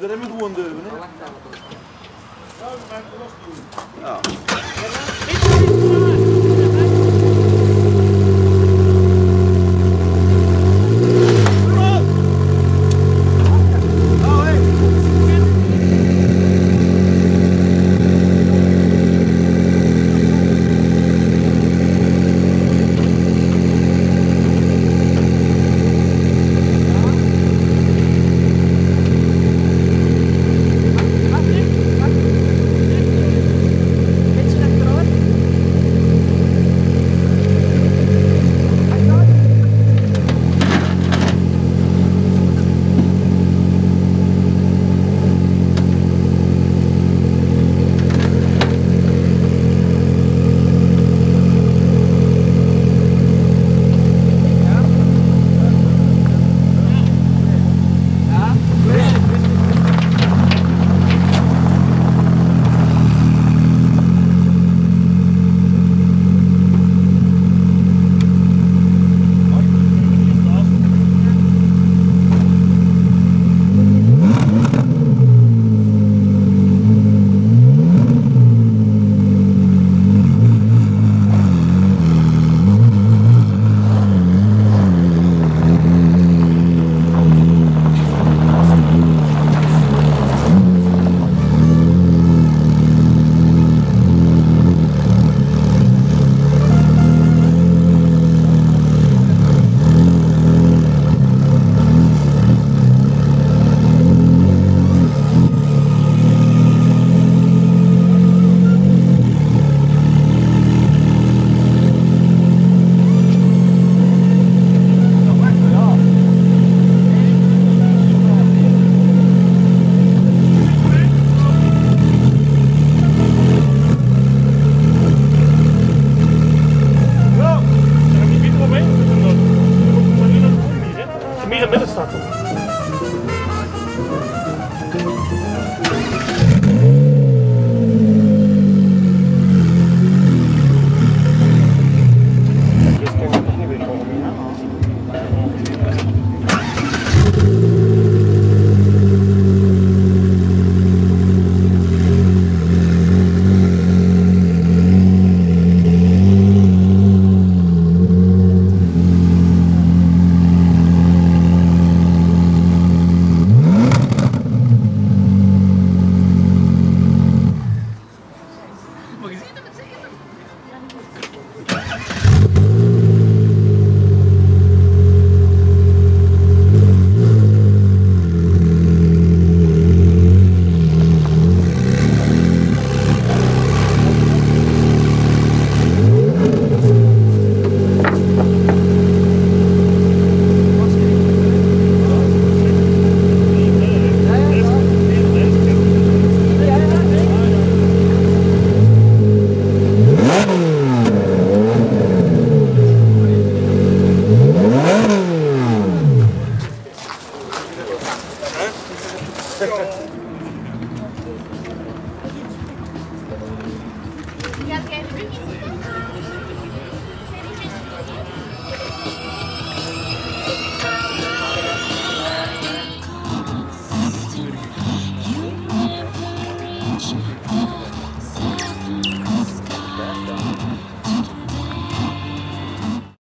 de remmen gewoon deuren. Ja.